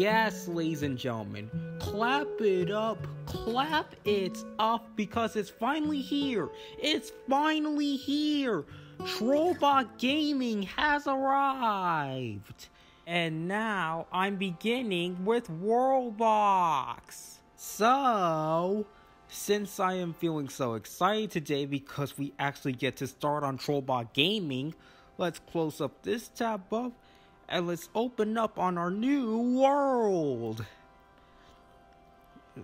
Yes, ladies and gentlemen, clap it up, clap it up, because it's finally here. It's finally here. Trollbot Gaming has arrived. And now I'm beginning with WorldBox. So, since I am feeling so excited today because we actually get to start on Trollbot Gaming, let's close up this tab up and let's open up on our new world.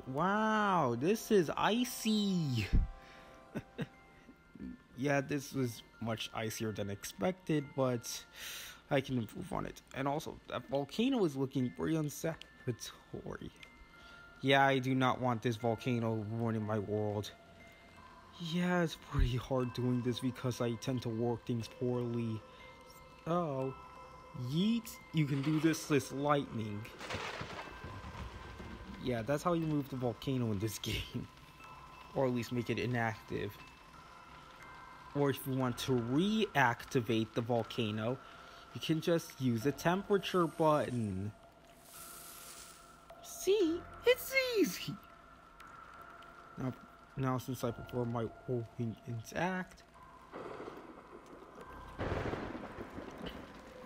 Wow, this is icy. Yeah, this was much icier than expected, but I can improve on it. And also, that volcano is looking pretty unsatisfactory. Yeah, I do not want this volcano ruining my world. Yeah, it's pretty hard doing this because I tend to work things poorly. Oh, yeet, you can do this with lightning. Yeah, that's how you move the volcano in this game. Or at least make it inactive. Or if you want to reactivate the volcano, you can just use the temperature button. See? It's easy! Now since I prefer my whole thing intact...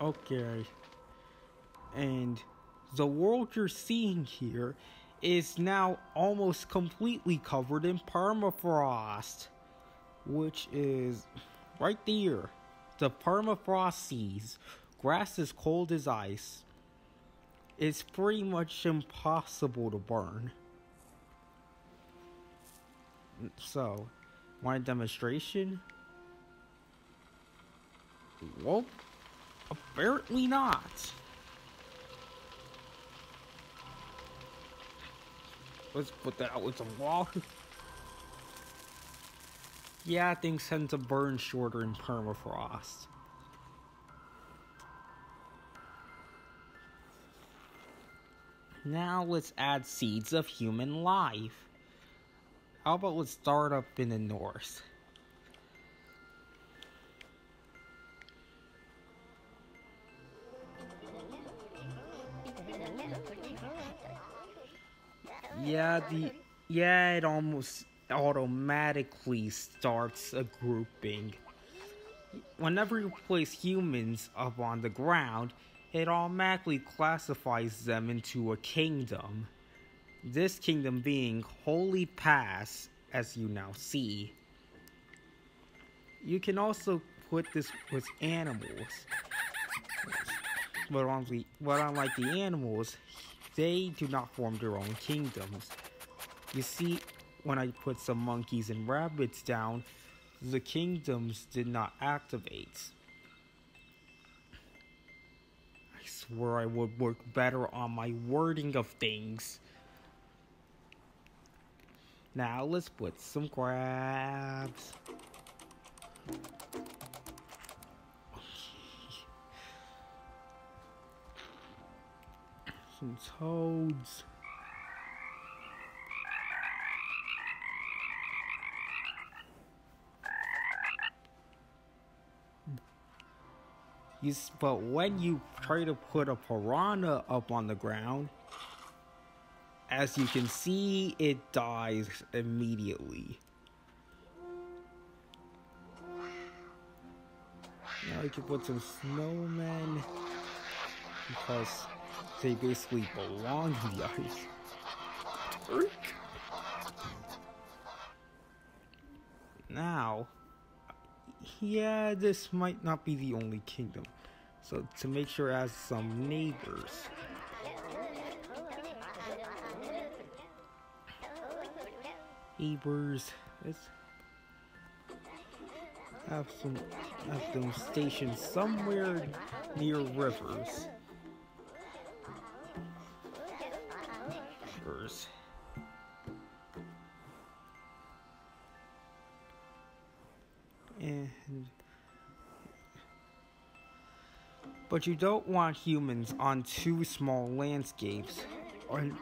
Okay. And the world you're seeing here is now almost completely covered in permafrost. Which is right there. The permafrost seas. Grass is cold as ice. It's pretty much impossible to burn. So, want a demonstration? Well, apparently not. Let's put that out with some rock. Yeah, things tend to burn shorter in permafrost. Now let's add seeds of human life. How about let's start up in the north? Yeah, it almost automatically starts a grouping. Whenever you place humans up on the ground, it automatically classifies them into a kingdom. This kingdom being Holy Pass, as you now see. You can also put this with animals. But unlike the animals, they do not form their own kingdoms. You see, when I put some monkeys and rabbits down, the kingdoms did not activate. I swear I would work better on my wording of things. Now let's put some crabs. Okay. Some toads. But when you try to put a piranha up on the ground, as you can see, it dies immediately. Now you can put some snowmen, because they basically belong in the ice. Now... yeah, this might not be the only kingdom. So, to make sure it has some neighbors. Neighbors, let's have them stationed somewhere near rivers. Rivers. But you don't want humans on too small landscapes,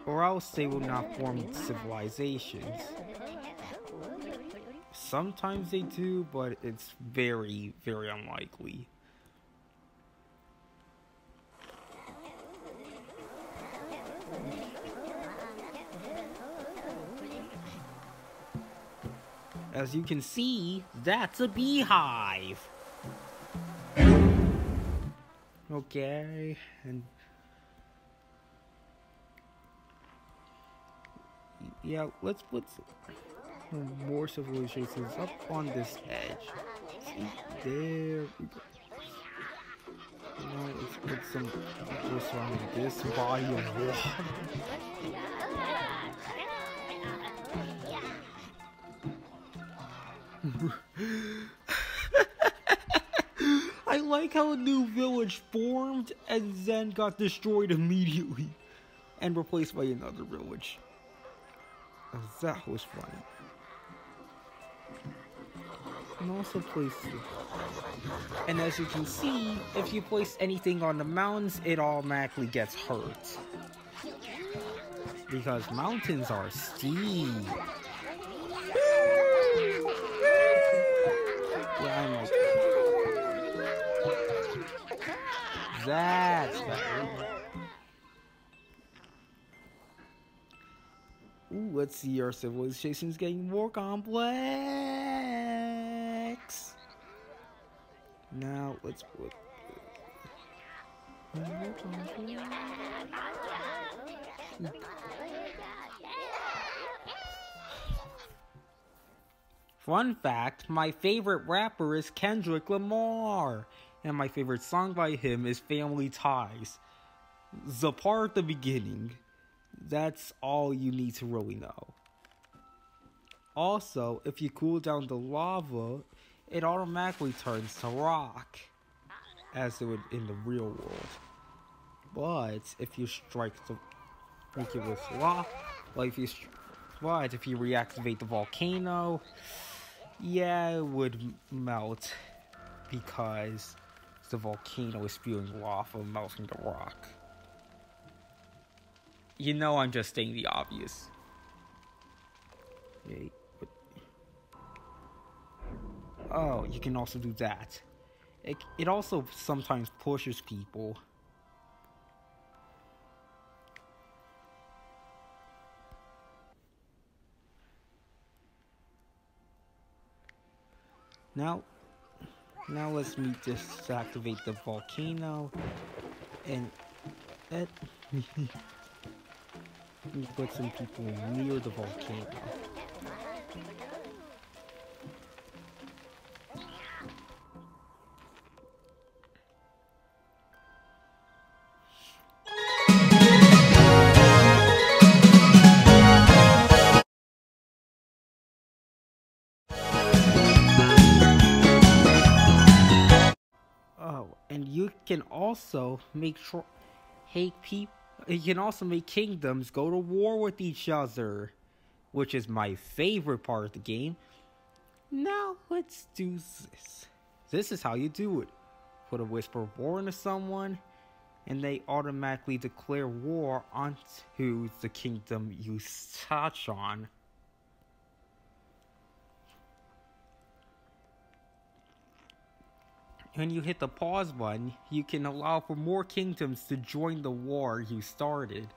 or else they will not form civilizations. Sometimes they do, but it's very, very unlikely. As you can see, that's a beehive. Okay, and yeah, let's put more civilizations up on this edge. See, there we go. Now let's put some people surrounding this body of water. I like how a new village formed and then got destroyed immediately and replaced by another village. That was funny. And also place it. And as you can see, if you place anything on the mountains, it automatically gets hurt. Because mountains are steep. Yeah, I'm like, that's better. Ooh, let's see, our civilization's getting more complex. Now let's put Fun fact, my favorite rapper is Kendrick Lamar, and my favorite song by him is Family Ties. The part at the beginning. That's all you need to really know. Also, if you cool down the lava, it automatically turns to rock, as it would in the real world. But if you strike the with rock, like if you, but if you reactivate the volcano, yeah, it would melt because the volcano is spewing lava, melting the rock. You know, I'm just stating the obvious. Wait, what? Oh, you can also do that. It also sometimes pushes people. Now let's meet this to activate the volcano, and that. We put some people near the volcano. Oh, and you can also make sure It can also make kingdoms go to war with each other, which is my favorite part of the game. Now, let's do this. This is how you do it. Put a whisper war into someone, and they automatically declare war onto the kingdom you touch on. When you hit the pause button, you can allow for more kingdoms to join the war you started.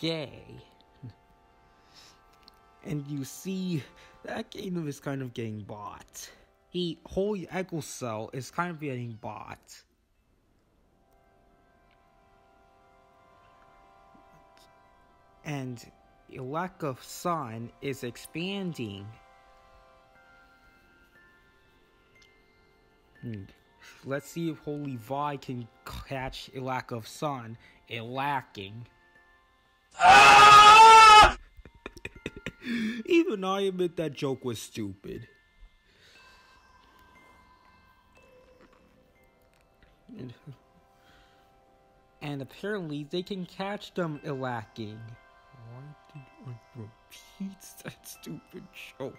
Okay. And you see, that kingdom is kind of getting bought. The whole Echo Cell is kind of getting bought. And the lack of sun is expanding. Let's see if Holy Vi can catch a lack of sun. It lacking. Ah! Even I admit that joke was stupid. And apparently they can catch them lacking. Why did I repeat that stupid joke?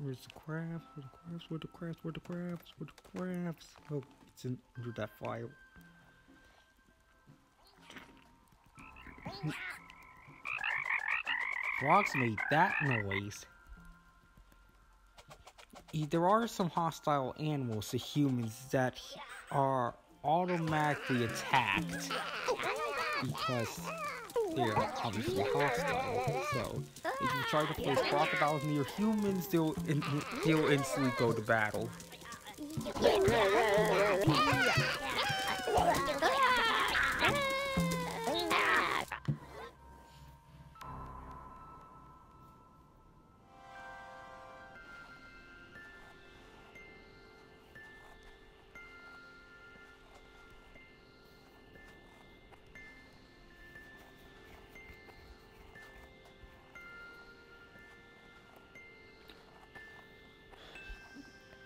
Where's the crafts? Where the crafts? Oh, it's in under that file. Frogs made that noise. There are some hostile animals to humans that are automatically attacked because they're obviously hostile. So if you try to place crocodiles near humans, they'll instantly go to battle.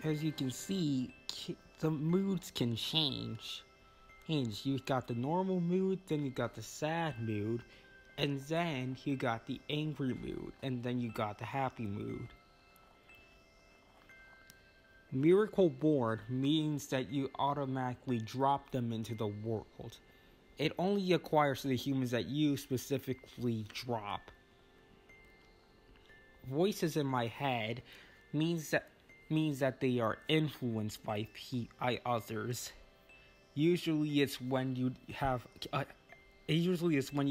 As you can see, the moods can change. You've got the normal mood, then you got the sad mood, and then you got the angry mood, and then you got the happy mood. Miracle Born means that you automatically drop them into the world. It only acquires the humans that you specifically drop. Voices in my head means that they are influenced by others. Usually it's when you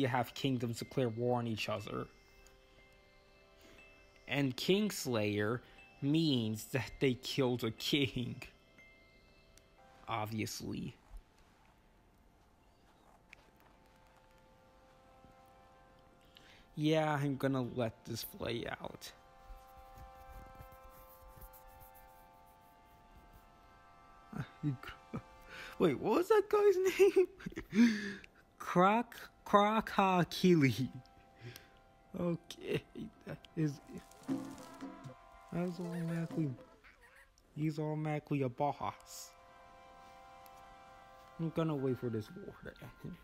have kingdoms declare war on each other. And Kingslayer means that they killed a king, obviously. Yeah, I'm gonna let this play out. Wait, what was that guy's name? Crocakili. Okay, that is automatically. He's automatically a boss. I'm gonna wait for this war to end.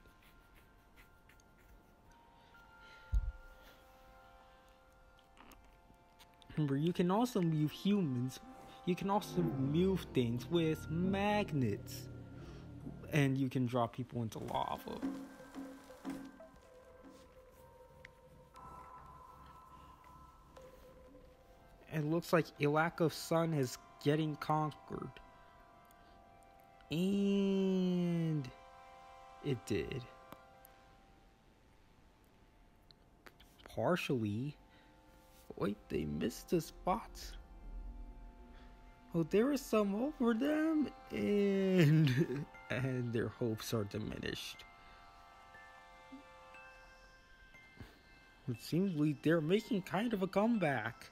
Remember, you can also move humans. You can also move things with magnets, and you can drop people into lava. It looks like Ilako Sun is getting conquered. And it did. Partially. Wait, they missed the spots. Oh, there is some hope for them, and their hopes are diminished. It seems like they're making kind of a comeback.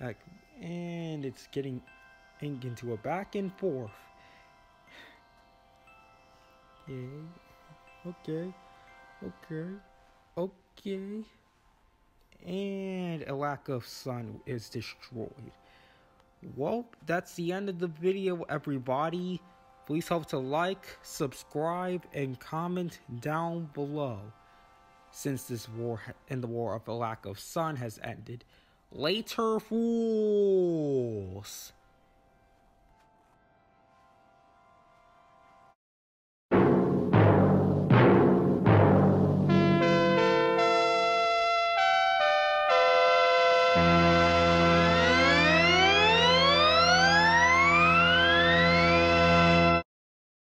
And it's getting into a back and forth. Okay. And a lack of sun is destroyed. Well, that's the end of the video, everybody. Please help to like, subscribe, and comment down below. Since this war and the War of the Lack of Sun has ended. Later, fools!